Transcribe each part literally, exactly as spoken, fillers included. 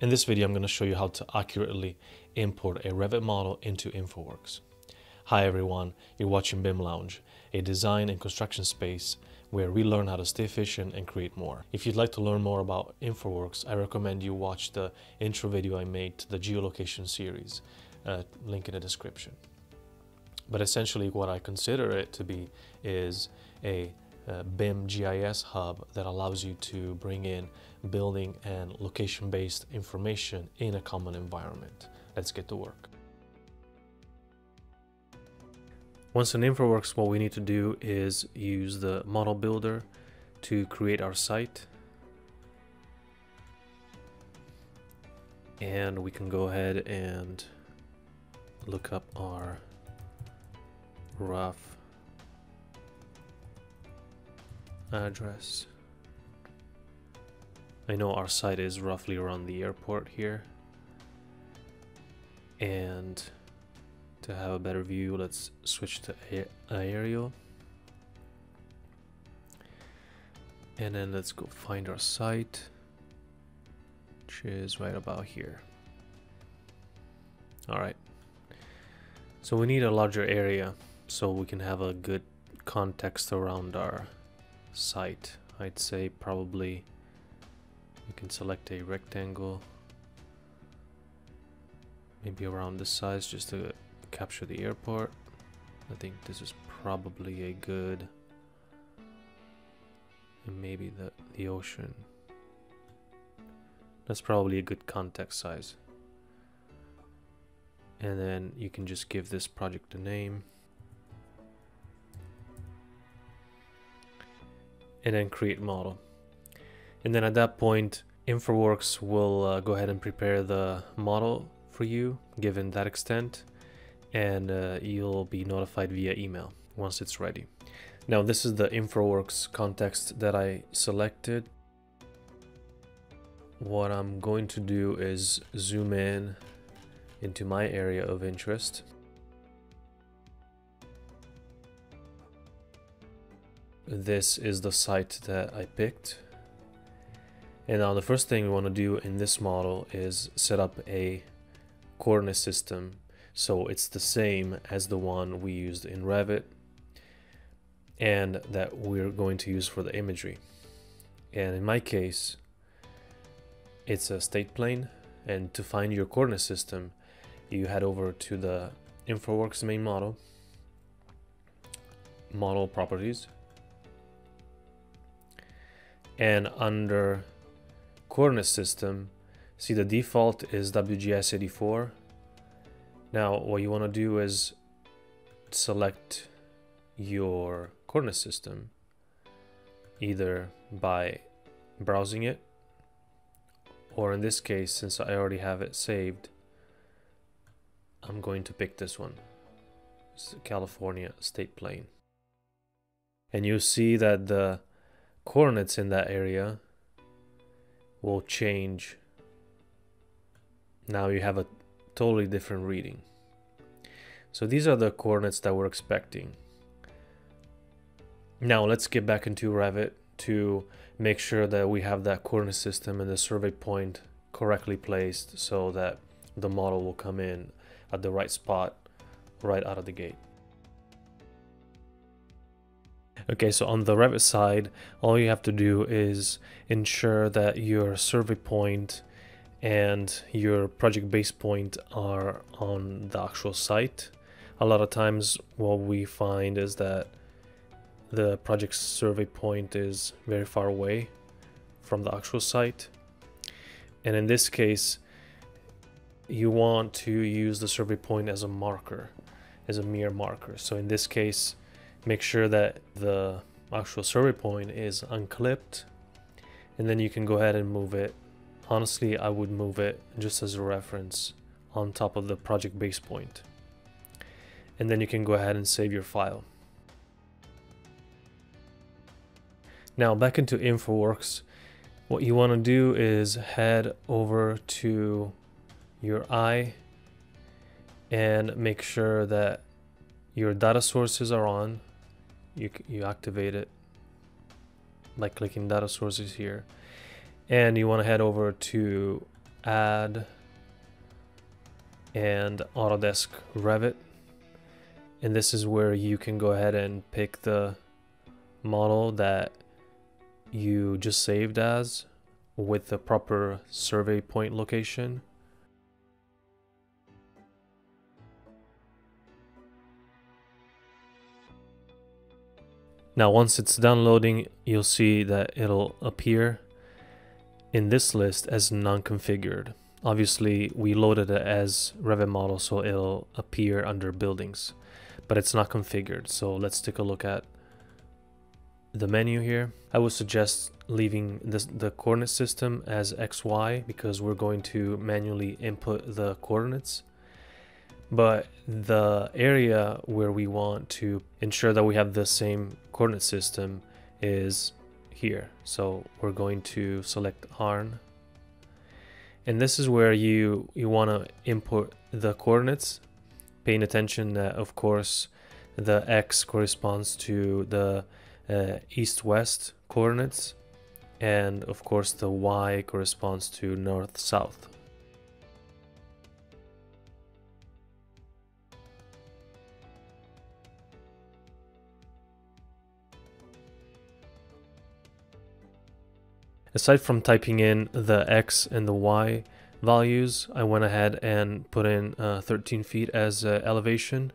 In this video, I'm going to show you how to accurately import a Revit model into InfraWorks. Hi everyone, you're watching B I M Lounge, a design and construction space where we learn how to stay efficient and create more. If you'd like to learn more about InfraWorks, I recommend you watch the intro video I made to the geolocation series, uh, link in the description. But essentially what I consider it to be is a Uh, B I M G I S hub that allows you to bring in building and location-based information in a common environment. Let's get to work. Once in InfraWorks, what we need to do is use the model builder to create our site. And we can go ahead and look up our rough address. I know our site is roughly around the airport here, and to have a better view, let's switch to aerial and then let's go find our site, which is right about here. Alright, so we need a larger area so we can have a good context around our site. I'd say probably you can select a rectangle, maybe around this size, just to capture the airport. I think this is probably a good, and maybe the, the ocean. That's probably a good context size. And then you can just give this project a name, and then create model. And then at that point, InfraWorks will uh, go ahead and prepare the model for you, given that extent, and uh, you'll be notified via email once it's ready. Now, this is the InfraWorks context that I selected. What I'm going to do is zoom in into my area of interest. This is the site that I picked. And now the first thing we want to do in this model is set up a coordinate system, so it's the same as the one we used in Revit and that we're going to use for the imagery. And in my case, it's a state plane. And to find your coordinate system, you head over to the InfraWorks main model, model properties, and under coordinate system, see the default is W G S eighty-four. Now what you want to do is select your coordinate system either by browsing it, or in this case, since I already have it saved, I'm going to pick this one. It's the California State Plane. And you see that the coordinates in that area will change. Now you have a totally different reading. So these are the coordinates that we're expecting. Now let's get back into Revit to make sure that we have that coordinate system and the survey point correctly placed so that the model will come in at the right spot right out of the gate. Okay, so on the Revit side, all you have to do is ensure that your survey point and your project base point are on the actual site. A lot of times what we find is that the project survey point is very far away from the actual site. And in this case, you want to use the survey point as a marker, as a mere marker. So in this case, make sure that the actual survey point is unclipped, and then you can go ahead and move it. Honestly, I would move it just as a reference on top of the project base point. And then you can go ahead and save your file. Now back into InfraWorks, what you want to do is head over to your eye and make sure that your data sources are on. You, you activate it by clicking data sources here, and you want to head over to add, and Autodesk Revit. And this is where you can go ahead and pick the model that you just saved as with the proper survey point location. Now, once it's downloading, you'll see that it'll appear in this list as non-configured. Obviously, we loaded it as Revit model, so it'll appear under buildings, but it's not configured. So let's take a look at the menu here. I would suggest leaving this, the coordinate system as X Y, because we're going to manually input the coordinates. But the area where we want to ensure that we have the same coordinate system is here. So we're going to select H A R N. And this is where you, you want to input the coordinates, paying attention that, of course, the X corresponds to the uh, east-west coordinates. And, of course, the Y corresponds to north-south. Aside from typing in the X and the Y values, I went ahead and put in uh, thirteen feet as uh, elevation,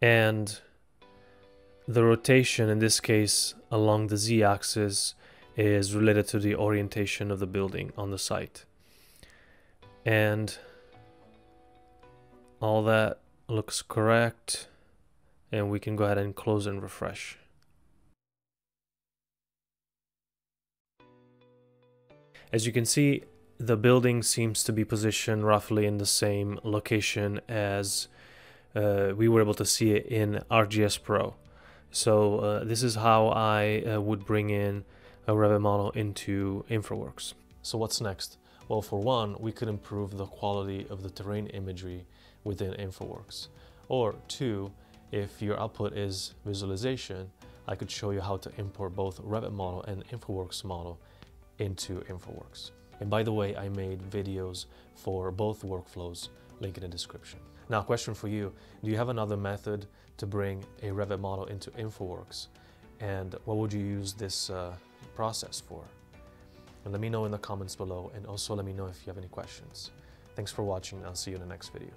and the rotation in this case along the Z axis is related to the orientation of the building on the site. And all that looks correct, and we can go ahead and close and refresh. As you can see, the building seems to be positioned roughly in the same location as uh, we were able to see it in ArcGIS Pro. So uh, this is how I uh, would bring in a Revit model into InfraWorks. So what's next? Well, for one, we could improve the quality of the terrain imagery within InfraWorks. Or two, if your output is visualization, I could show you how to import both Revit model and InfraWorks model into InfraWorks. And by the way, I made videos for both workflows, link in the description. Now, question for you: do you have another method to bring a Revit model into InfraWorks? And what would you use this uh, process for? And let me know in the comments below, and also let me know if you have any questions. Thanks for watching. I'll see you in the next video.